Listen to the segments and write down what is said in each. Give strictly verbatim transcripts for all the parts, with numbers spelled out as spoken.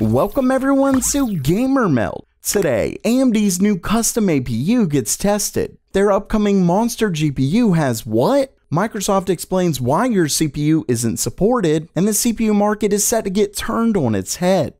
Welcome everyone to Gamer Melt. Today, A M D's new custom A P U gets tested. Their upcoming monster G P U has what? Microsoft explains why your C P U isn't supported, and the C P U market is set to get turned on its head.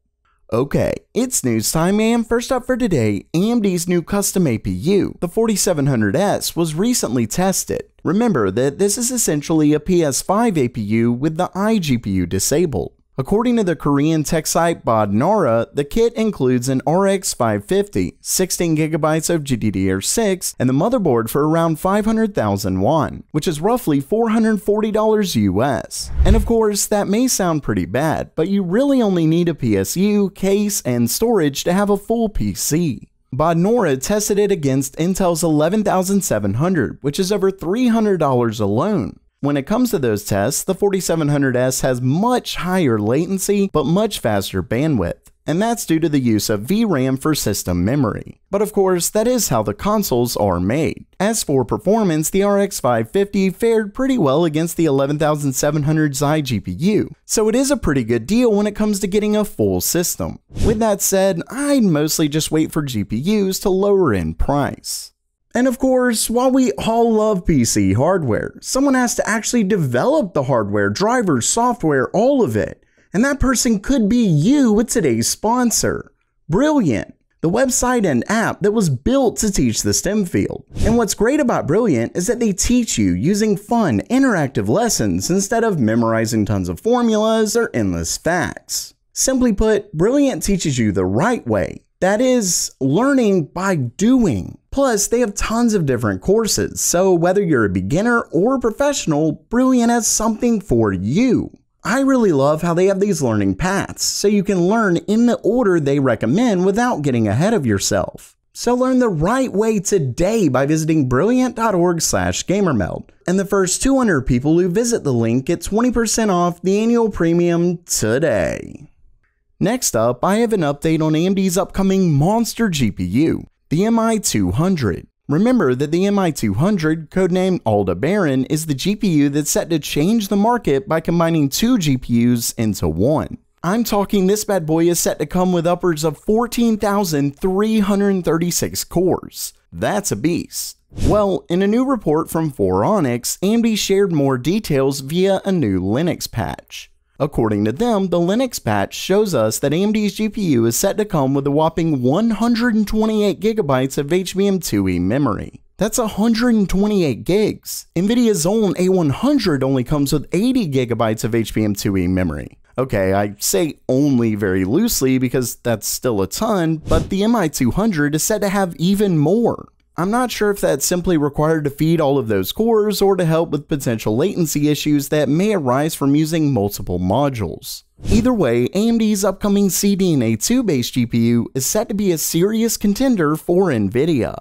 Okay, it's news time, and first up for today, A M D's new custom A P U, the forty-seven hundred S, was recently tested. Remember that this is essentially a P S five A P U with the iGPU disabled. According to the Korean tech site Bodnara, the kit includes an R X five fifty, sixteen gigabytes of G D D R six, and the motherboard for around five hundred thousand won, which is roughly four hundred forty dollars U S. And of course, that may sound pretty bad, but you really only need a P S U, case, and storage to have a full P C. Bodnara tested it against Intel's eleven thousand seven hundred, which is over three hundred dollars alone. When it comes to those tests, the forty-seven hundred S has much higher latency but much faster bandwidth, and that's due to the use of V RAM for system memory. But of course, that is how the consoles are made. As for performance, the R X five fifty fared pretty well against the eleven thousand seven hundred's iGPU, so it is a pretty good deal when it comes to getting a full system. With that said, I'd mostly just wait for G P Us to lower in price. And of course, while we all love P C hardware, someone has to actually develop the hardware, drivers, software, all of it. And that person could be you with today's sponsor, Brilliant, the website and app that was built to teach the STEM field. And what's great about Brilliant is that they teach you using fun, interactive lessons instead of memorizing tons of formulas or endless facts. Simply put, Brilliant teaches you the right way. That is, learning by doing. Plus, they have tons of different courses, so whether you're a beginner or a professional, Brilliant has something for you. I really love how they have these learning paths, so you can learn in the order they recommend without getting ahead of yourself. So learn the right way today by visiting brilliant dot org slash gamer meld, and the first two hundred people who visit the link get twenty percent off the annual premium today. Next up, I have an update on A M D's upcoming monster G P U, the M I two hundred. Remember that the M I two hundred, codenamed Aldebaran, is the G P U that's set to change the market by combining two G P Us into one. I'm talking this bad boy is set to come with upwards of fourteen thousand three hundred thirty-six cores. That's a beast. Well, in a new report from Phoronix, A M D shared more details via a new Linux patch. According to them, the Linux patch shows us that A M D's G P U is set to come with a whopping one hundred twenty-eight gigabytes of H B M two E memory. That's one hundred twenty-eight gigs. Nvidia's own A one hundred only comes with eighty gigabytes of H B M two E memory. Okay, I say only very loosely because that's still a ton, but the M I two hundred is said to have even more. I'm not sure if that's simply required to feed all of those cores or to help with potential latency issues that may arise from using multiple modules. Either way, A M D's upcoming C D N A two based G P U is set to be a serious contender for Nvidia.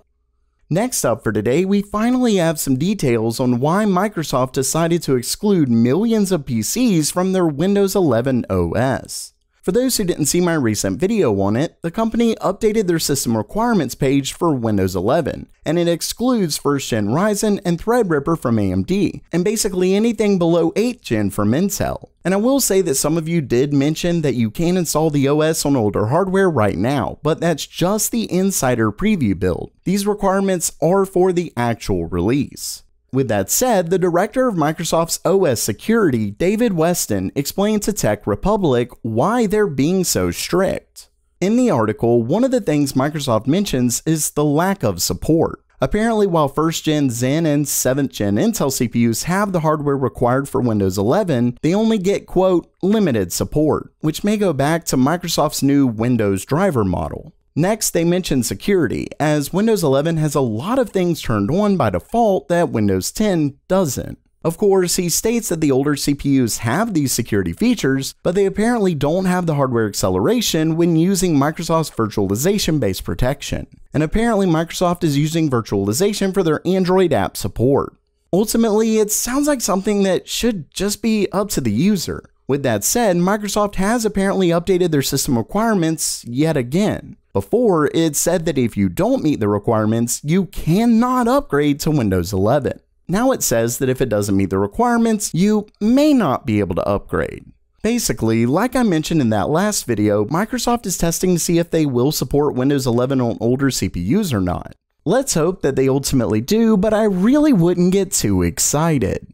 Next up for today, we finally have some details on why Microsoft decided to exclude millions of P Cs from their Windows eleven O S. For those who didn't see my recent video on it, the company updated their system requirements page for Windows eleven, and it excludes first gen Ryzen and Threadripper from A M D, and basically anything below eighth gen from Intel. And I will say that some of you did mention that you can install the O S on older hardware right now, but that's just the insider preview build. These requirements are for the actual release. With that said, the director of Microsoft's O S security, David Weston, explained to TechRepublic why they're being so strict. In the article, one of the things Microsoft mentions is the lack of support. Apparently, while first gen Zen and seventh gen Intel C P Us have the hardware required for Windows eleven, they only get, quote, limited support, which may go back to Microsoft's new Windows driver model. Next, they mention security, as Windows eleven has a lot of things turned on by default that Windows ten doesn't. Of course, he states that the older C P Us have these security features, but they apparently don't have the hardware acceleration when using Microsoft's virtualization-based protection. And apparently, Microsoft is using virtualization for their Android app support. Ultimately, it sounds like something that should just be up to the user. With that said, Microsoft has apparently updated their system requirements yet again. Before, it said that if you don't meet the requirements, you cannot upgrade to Windows eleven. Now it says that if it doesn't meet the requirements, you may not be able to upgrade. Basically, like I mentioned in that last video, Microsoft is testing to see if they will support Windows eleven on older C P Us or not. Let's hope that they ultimately do, but I really wouldn't get too excited.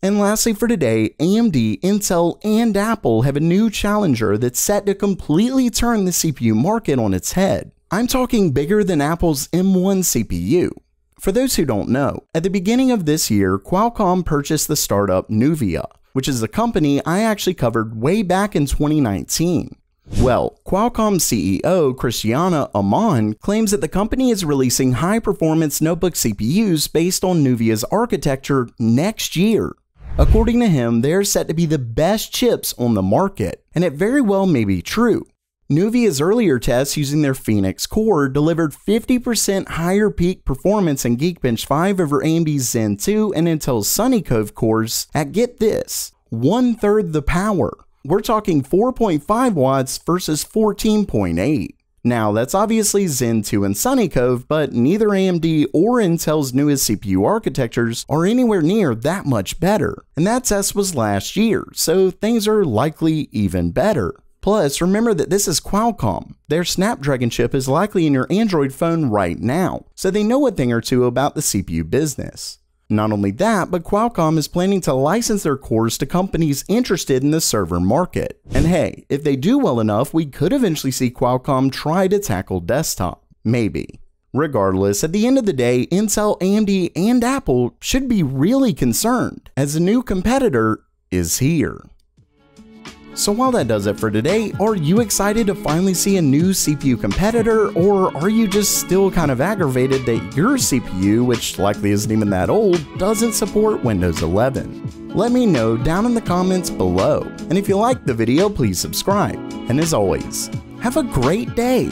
And lastly for today, A M D, Intel, and Apple have a new challenger that's set to completely turn the C P U market on its head. I'm talking bigger than Apple's M one C P U. For those who don't know, at the beginning of this year, Qualcomm purchased the startup Nvidia, which is a company I actually covered way back in twenty nineteen. Well, Qualcomm C E O Cristiano Amon claims that the company is releasing high-performance notebook C P Us based on Nuvia's architecture next year. According to him, they're set to be the best chips on the market, and it very well may be true. Nuvia's earlier tests using their Phoenix core delivered fifty percent higher peak performance in Geekbench five over A M D's Zen two and Intel's Sunny Cove cores at, get this, one-third the power. We're talking four point five watts versus fourteen point eight. Now, that's obviously Zen two and Sunny Cove, but neither A M D or Intel's newest C P U architectures are anywhere near that much better. And that test was last year, so things are likely even better. Plus, remember that this is Qualcomm. Their Snapdragon chip is likely in your Android phone right now, so they know a thing or two about the C P U business. Not only that, but Qualcomm is planning to license their cores to companies interested in the server market. And hey, if they do well enough, we could eventually see Qualcomm try to tackle desktop. Maybe. Regardless, at the end of the day, Intel, A M D, and Apple should be really concerned, as a new competitor is here. So while that does it for today, are you excited to finally see a new C P U competitor, or are you just still kind of aggravated that your C P U, which likely isn't even that old, doesn't support Windows eleven? Let me know down in the comments below, and if you liked the video, please subscribe, and as always, have a great day!